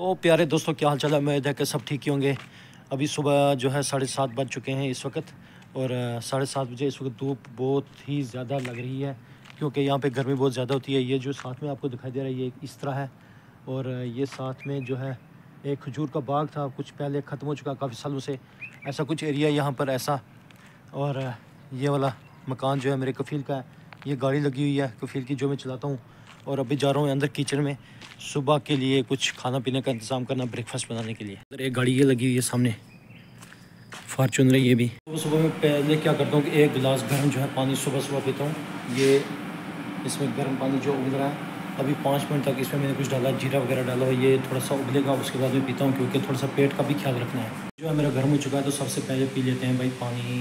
तो प्यारे दोस्तों क्या हाल चाल है, उम्मीद है कि सब ठीक ही होंगे। अभी सुबह जो है 7:30 बज चुके हैं इस वक्त, और 7:30 बजे इस वक्त धूप बहुत ही ज़्यादा लग रही है क्योंकि यहाँ पे गर्मी बहुत ज़्यादा होती है। ये जो साथ में आपको दिखाई दे रहा है ये इस तरह है, और ये साथ में जो है एक खजूर का बाग था, कुछ पहले ख़त्म हो चुका, काफ़ी सालों से ऐसा कुछ एरिया यहाँ पर ऐसा। और ये वाला मकान जो है मेरे कफ़ील का है, ये गाड़ी लगी हुई है कफ़ील की जो मैं चलाता हूँ। और अभी जा रहा हूँ अंदर किचन में सुबह के लिए कुछ खाना पीने का इंतज़ाम करना, ब्रेकफास्ट बनाने के लिए। अगर एक गाड़ी ये लगी हुई है सामने फार्चूनर, ये भी सुबह में पहले क्या करता हूँ कि एक गिलास गर्म जो है पानी सुबह सुबह पीता हूँ। ये इसमें गर्म पानी जो उबल रहा है अभी 5 मिनट तक, इसमें मैंने कुछ डाला, जीरा वगैरह डाला, ये थोड़ा सा उबलेगा उसके बाद मैं पीता हूँ क्योंकि थोड़ा सा पेट का भी ख्याल रखना है। जो है मेरा गर्म हो चुका है तो सबसे पहले पी लेते हैं भाई पानी।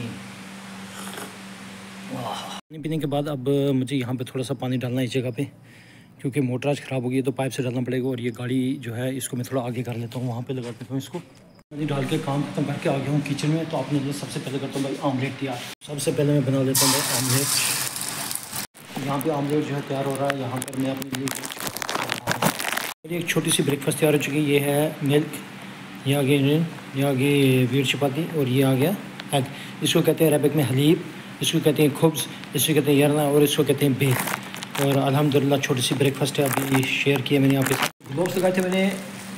पानी पीने के बाद अब मुझे यहाँ पे थोड़ा सा पानी डालना है इस जगह पे, क्योंकि मोटर आज ख़राब हो गई है तो पाइप से डालना पड़ेगा। और ये गाड़ी जो है इसको मैं थोड़ा आगे कर लेता हूँ, वहाँ पर लगा देता हूँ इसको। पानी डाल के काम खत्म करके आ गया हूँ किचन में, तो आपने सबसे पहले करता हूँ भाई आमलेट तैयार। सबसे पहले मैं बना लेता हूँ भाई आमलेट। यहाँ पे आमलेट जो है तैयार हो रहा है, यहाँ पर मैं अपने लिए मेरी एक छोटी सी ब्रेकफास्ट तैयार हो चुकी है। ये है मिल्क, ये आ गया इन, ये आ गई वीर चपाती, और ये आ गया एग। इसको कहते हैं अरबिक में हलीब, इसको कहते हैं खुब्स, इसको कहते हैं यरना, और इसको कहते हैं बेग। और अल्हम्दुलिल्लाह छोटी सी ब्रेकफास्ट है, अभी शेयर किया मैंने आपके साथ। ग्लोव्स लगाए थे मैंने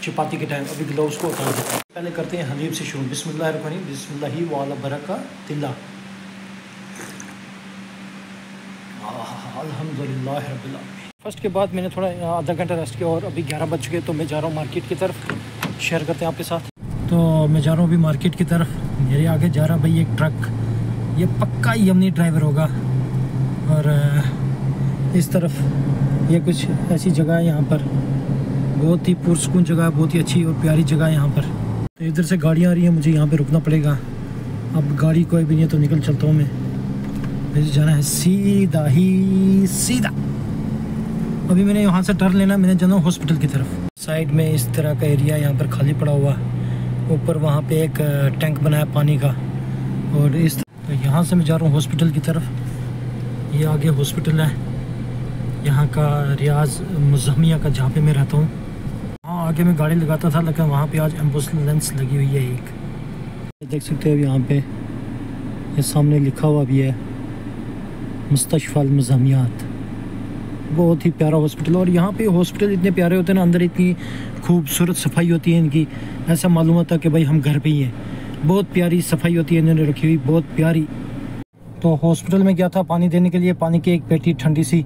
चपाती के टाइम, अभी ग्लोव्स को उतार देता हूँ। पहले करते हैं हलीब से शुरू। बिस्मिल्लाहिर्रहमानिर्रहीम, बिस्मिल्लाहि वाला बरकातिल्लाह, अल्हम्दुलिल्लाह रब्बिल आलमीन। फर्स्ट के बाद मैंने थोड़ा आधा घंटा रेस्ट किया, और अभी 11 बज चुके तो मैं जा रहा हूँ मार्केट की तरफ, शेयर करते हैं आपके साथ। तो मैं जा रहा हूँ अभी मार्केट की तरफ, मेरे आगे जा रहा भाई एक ट्रक, ये पक्का यमनी ड्राइवर होगा। और इस तरफ ये कुछ ऐसी जगह है, यहाँ पर बहुत ही पुरसकून जगह है, बहुत ही अच्छी और प्यारी जगह है। यहाँ पर तो इधर से गाड़ियाँ आ रही हैं, मुझे यहाँ पर रुकना पड़ेगा। अब गाड़ी कोई भी नहीं है तो निकल चलता हूँ मैं, मुझे जाना है सीधा ही सीधा। अभी मैंने यहाँ से टर्न लेना, मैंने जाना हॉस्पिटल की तरफ। साइड में इस तरह का एरिया यहाँ पर खाली पड़ा हुआ, ऊपर वहाँ पे एक टैंक बनाया पानी का। और इस तो यहाँ से मैं जा रहा हूँ हॉस्पिटल की तरफ, ये आगे हॉस्पिटल है यहाँ का, रियाज मुजहमिया का, जहाँ पे मैं रहता हूँ। हाँ आगे मैं गाड़ी लगाता था लेकिन वहाँ पर आज एम्बुलेंस लगी हुई है एक, देख सकते हो यहाँ पे, ये सामने लिखा हुआ भी है मुस्तशफ़ा मुज़हमियात। बहुत ही प्यारा हॉस्पिटल, और यहाँ पे हॉस्पिटल इतने प्यारे होते हैं ना, अंदर इतनी खूबसूरत सफाई होती है इनकी, ऐसा मालूम होता है कि भाई हम घर पे ही हैं। बहुत प्यारी सफाई होती है इन्होंने रखी हुई, बहुत प्यारी। तो हॉस्पिटल में गया था पानी देने के लिए, पानी की एक पेटी ठंडी सी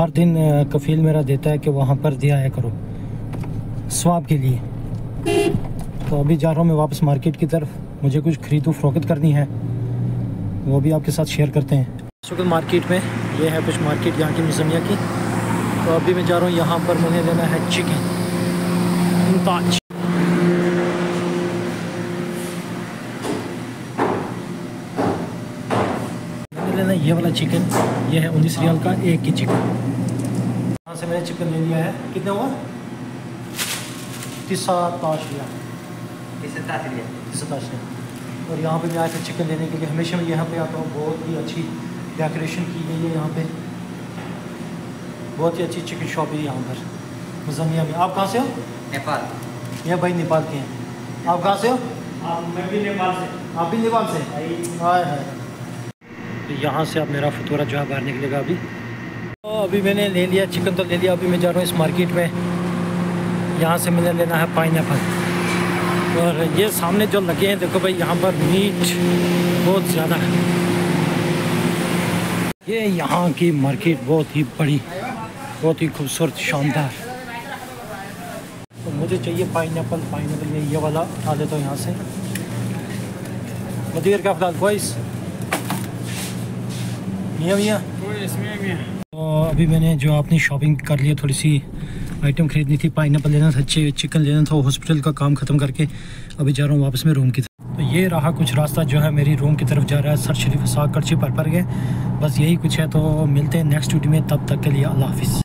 हर दिन कफ़ील मेरा देता है कि वहाँ पर दिया है करो स्वाब के लिए। तो अभी जा रहा हूँ मैं वापस मार्केट की तरफ, मुझे कुछ खरीदो फरोख्त करनी है, वो भी आपके साथ शेयर करते हैं। सुकल मार्केट में ये है कुछ मार्केट यहाँ की मुजमिया की, तो अभी मैं जा रहा हूँ यहाँ पर, मुझे लेना है चिकन मुमताज। मैंने लेना ये वाला चिकन, ये है 19 रियाल का एक की चिकन। यहाँ से मैंने चिकन ले लिया है, कितना हुआ 19 रियाल। और यहाँ पे मैं आया था चिकन लेने के लिए, हमेशा मैं यहाँ पे आता हूँ। बहुत ही अच्छी डेकोरेशन की गई है यहाँ पे, बहुत ही अच्छी चिकन शॉप है यहाँ पर मुजमिया में। आप कहाँ से हो? नेपाल। ये भाई नेपाल के हैं, आप कहाँ से हो? मैं भी नेपाल से। आप भी नेपाल से? हाय हाय। तो यहाँ से आप मेरा फतूरा जो है बाहर निकलेगा अभी। तो अभी मैंने ले लिया चिकन तो ले लिया, अभी मैं जा रहा हूँ इस मार्केट में, यहाँ से मैंने लेना है पाइनएप्पल। और ये सामने जो लगे हैं देखो भाई, यहाँ पर मीट बहुत ज़्यादा है। ये यहाँ की मार्केट बहुत ही बड़ी, बहुत ही खूबसूरत, शानदार। तो मुझे चाहिए पाइनएप्पल, पाइनएप्पल ये वाला उठा लेता हूँ यहाँ से। मदीर का फिलहाल वॉइस मियाँ मियाँ। तो अभी मैंने जो अपनी शॉपिंग कर ली है, थोड़ी सी आइटम खरीदनी थी, पाइनएप्पल लेना था, चिकन लेना था। हॉस्पिटल का काम ख़त्म करके अभी जा रहा हूँ वापस में रूम की। ये रहा कुछ रास्ता जो है मेरी रूम की तरफ जा रहा है, सर शरीफ साग करछी पर गए, बस यही कुछ है। तो मिलते हैं नेक्स्ट वीडियो में, तब तक के लिए अल्लाह हाफिज़।